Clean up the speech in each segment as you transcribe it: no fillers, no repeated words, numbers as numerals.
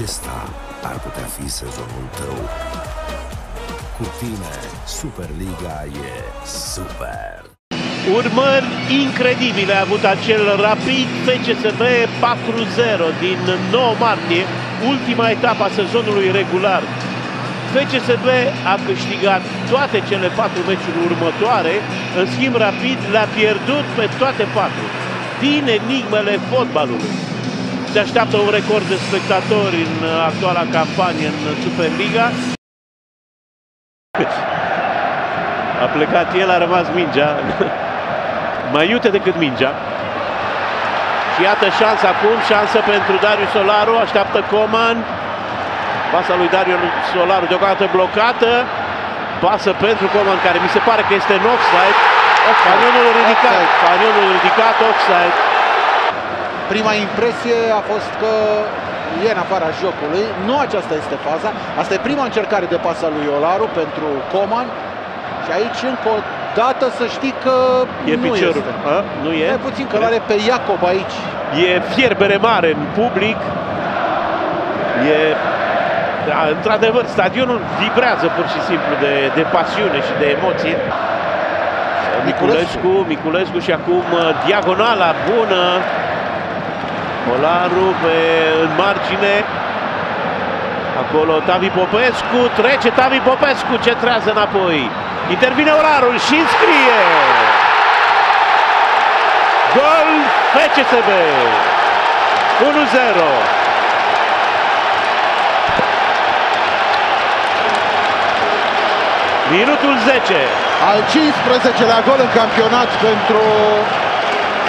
acesta ar putea fi sezonul tău. Cu tine, Superliga e super! Urmări incredibile a avut acel Rapid FCSB 4-0 din 9 martie, ultima etapă a sezonului regular. FCSB a câștigat toate cele 4 meciuri următoare, în schimb Rapid le-a pierdut pe toate 4, din enigmele fotbalului. Se așteaptă un record de spectatori în actuala campanie în Superliga. A plecat el, a rămas mingea, mai iute decât mingea. Și iată șansa acum, șansă pentru Darius Solaru, așteaptă Coman. Pasa lui Darius Solaru deocamdată blocată. Pasă pentru Coman, care mi se pare că este în offside. Panionul ridicat, offside. Prima impresie a fost că e în afara jocului. Nu aceasta este faza. Asta e prima încercare de pasă lui Olaru pentru Coman. Și aici încă o dată să știi că e nu piciorul. Este. A? Nu e? Mai puțin că l-are pe Iacob aici. E fierbere mare în public. E... Da, într-adevăr, stadionul vibrează pur și simplu de pasiune și de emoție. Miculescu și acum diagonala bună. Olaru în margine. Acolo Octavian Popescu centrează înapoi. Intervine Olaru și scrie! Gol FCSB! 1-0! Minutul 10. Al 15-lea gol în campionat pentru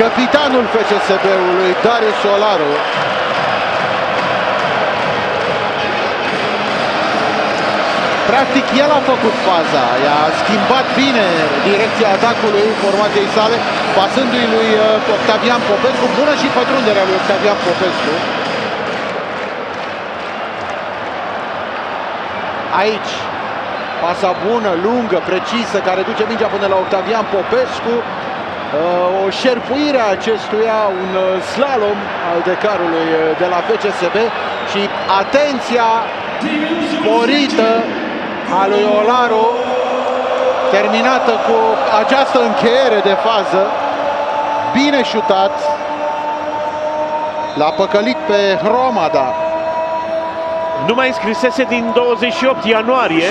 capitanul FCSB-ului, Darius Solaru. Practic el a făcut faza, i-a schimbat bine direcția atacului formației sale, pasându-i lui Octavian Popescu. Bună și pătrunderea lui Octavian Popescu. Aici pasa bună, lungă, precisă, care duce mingea până la Octavian Popescu. O șerpuire a acestuia, un slalom al decarului de la FCSB și atenția sporită a lui Olaru, terminată cu această încheiere de fază. Bine șutat, l-a păcălit pe Hromada. Nu mai înscrisese din 28 ianuarie.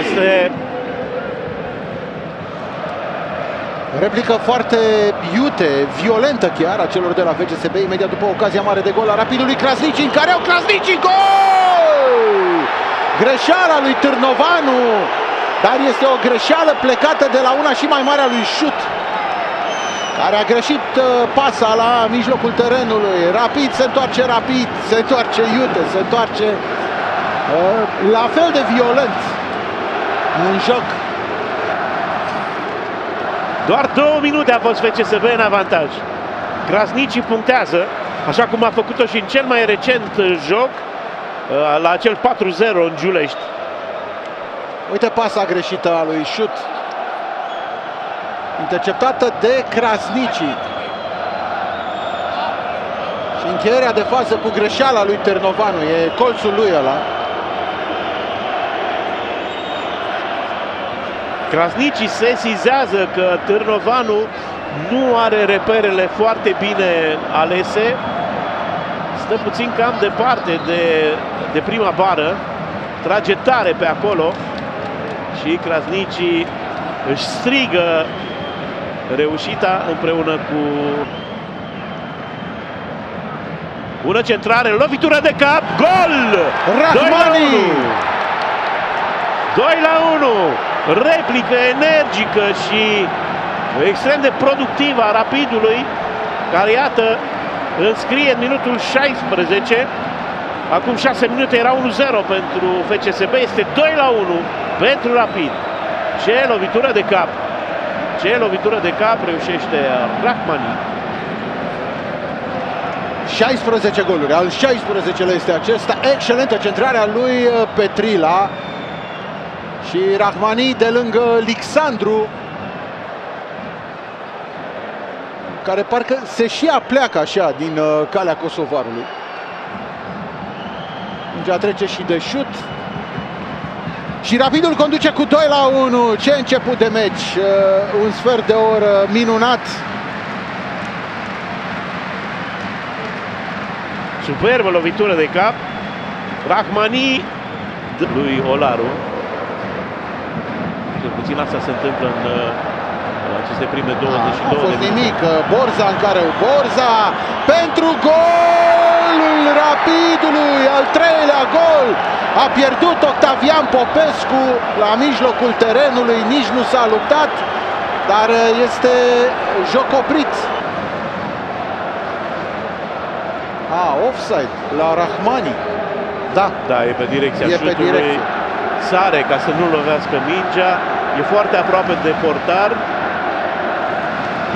Este... Replică foarte iute, violentă chiar, a celor de la FCSB, imediat după ocazia mare de gol a Rapidului Krasniqi, în care au Krasniqi, gol! Greșeala lui Târnovanu, dar este o greșeală plecată de la una și mai mare a lui Șut, care a greșit pasa la mijlocul terenului. Rapid se întoarce, iute, se întoarce la fel de violent în joc. Doar 2 minute a fost FCSB în avantaj. Krasniqi punctează, așa cum a făcut-o și în cel mai recent joc, la acel 4-0 în Giulești. Uite pasa greșită a lui Șut, interceptată de Krasniqi. Și încheierea de fază cu greșeala lui Târnovanu, e colțul lui ăla. Krasniqi sesizează că Târnovanu nu are reperele foarte bine alese. Stă puțin cam departe de prima bară, trage tare pe acolo și Krasniqi își strigă reușita împreună cu bună centrare, lovitură de cap, gol! Rrahmani! 2-1! Replică energică și extrem de productivă a Rapidului, care iată înscrie în minutul 16. Acum 6 minute era 1-0 pentru FCSB, este 2-1 pentru Rapid. Ce lovitură de cap! Ce lovitură de cap reușește Rrahmani. 16 goluri, al 16-lea este acesta. Excelentă centrarea lui Petrila. Și Rrahmani de lângă Alexandru, care parcă se și apleacă așa din calea Kosovarului. Mingea trece și de Șut. Și Rapidul conduce cu 2-1. Ce început de meci! Un sfert de oră minunat. Superbă lovitură de cap. Rrahmani lui Olaru. Cel puțin asta se întâmplă în aceste prime 22 de minute. Nimic. Borza în care Borza pentru golul Rapidului, al treilea gol. A pierdut Octavian Popescu la mijlocul terenului, nici nu s-a luptat, dar este joc oprit. A, offside la Rrahmani. Da, e pe direcția șutului. Sare ca să nu lovească mingea. E foarte aproape de portar.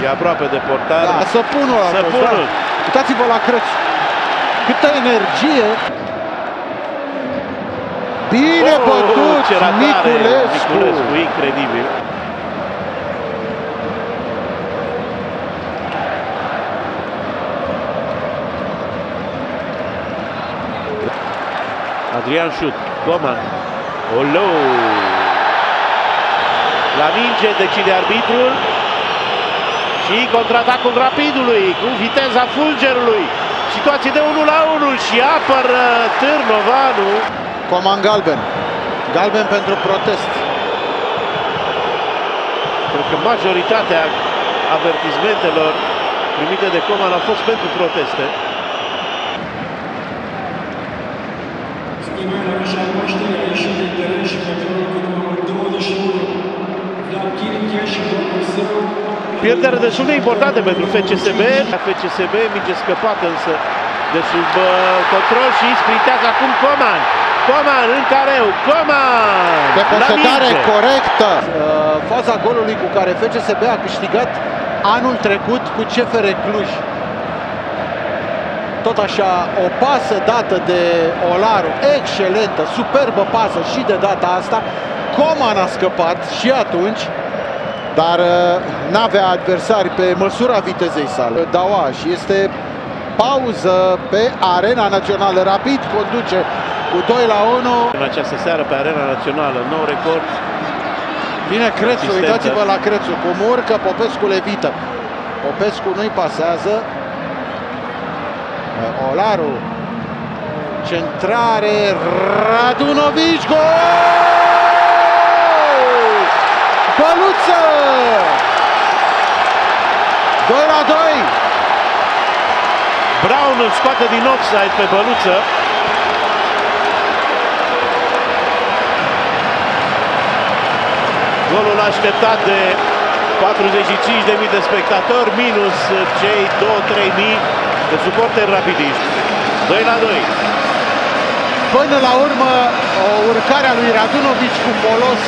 E aproape de portar. Da, săpunul a fost. Uitați-vă la Crețu. Câtă energie. Bine bătut, Miculescu. Incredibil. Adrian Șut, Coman, Olaru. La minge decide arbitrul și contraatacul Rapidului cu viteza fulgerului. Situație de 1-1 și apără Târnovanu. Coman galben. Galben pentru protest. Pentru că majoritatea avertismentelor primite de Coman au fost pentru proteste. Pierdere de șut importantă pentru FCSB. FCSB, minge scăpată însă de sub control și sprintează acum Coman. Coman în careu, Coman! De posedare corectă! Faza golului cu care FCSB a câștigat anul trecut cu CFR Cluj. Tot așa, o pasă dată de Olaru, excelentă, superbă pasă și de data asta. Coman a scăpat și atunci, dar n-avea adversari pe măsura vitezei sale. Daua și este pauză pe Arena Națională. Rapid conduce cu 2-1. În această seară pe Arena Națională, nou record. Bine Crețu, uitați-vă la Crețu, cum urcă, Popescu le evită. Popescu nu-i pasează. Olaru, centrare, Radunović, gol! Băluță! 2-2! Braun îl scoate din offside pe Băluță. Golul așteptat de 45.000 de spectatori, minus cei 2-3.000. De suporteri rapidiști. 2-2. Până la urmă, o urcare a lui Radunović cu folos.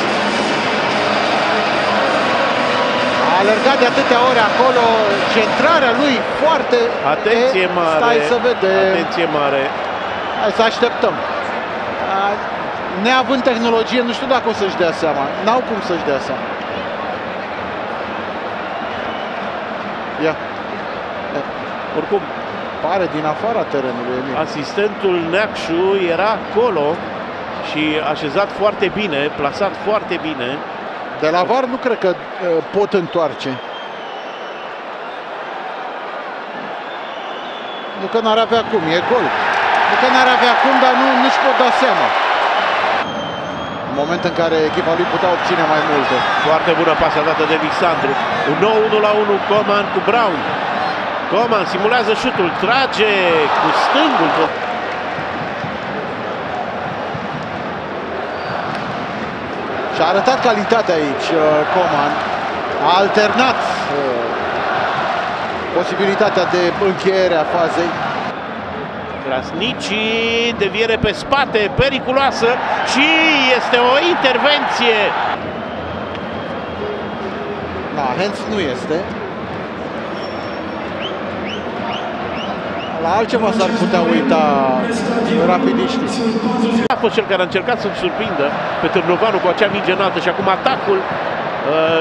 A alergat de atâtea ori acolo, centrarea lui foarte... Atenție mare! Stai să vedem. Atenție mare! Hai să așteptăm. Neavând tehnologie, nu știu dacă o să-și dea seama. N-au cum să-și dea seama. Ia. Oricum, pare din afara terenului. Asistentul Neacșu era acolo și așezat foarte bine, plasat foarte bine. De la VAR nu cred că pot întoarce. Nu că n-ar avea cum, e gol. Nu că n-ar avea cum, dar nu-și pot da seama. În moment în care echipa lui putea obține mai multe. Foarte bună pasă dată de Alexandru. Un nou 1-1 Coman cu Braun. Coman simulează șutul, trage cu stângul. Și a arătat calitatea aici Coman. A alternat posibilitatea de încheiere a fazei. Krasniqi, deviere pe spate, periculoasă și este o intervenție. Da, hands nu este. La altceva s-ar putea uita rapidiștii. A fost cel care a încercat să-l surprindă pe Târnovanu cu acea minge înaltă și acum atacul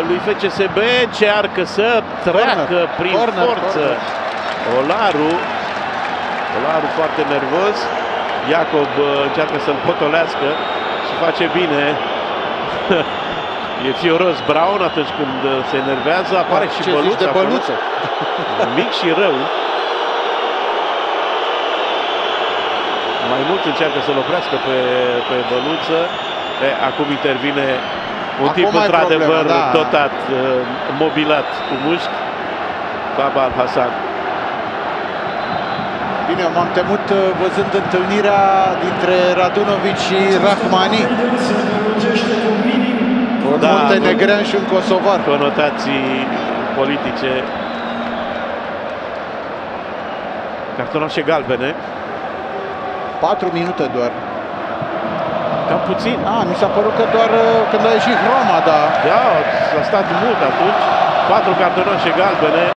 lui FCSB încearcă să treacă prin forță. Olaru foarte nervos. Iacob încearcă să-l potolească și face bine. E fioros Braun atunci când se enervează. Apare și Băluță. Mic și rău. Mai mult încearcă să-l oprească pe Băluță. Acum intervine un tip într-adevăr dotat, mobilat cu mușchi, Baba Alhassan. Bine, m-am temut văzând întâlnirea dintre Radunović și Rrahmani. Un montenegrean și un kosovar. Conotații politice. Cartonașe galbene. 4 minute doar. Cam puțin. Mi s-a părut că doar când a ieșit Roma, da. Da, s-a stat mult atunci. 4 cartonașe galbene.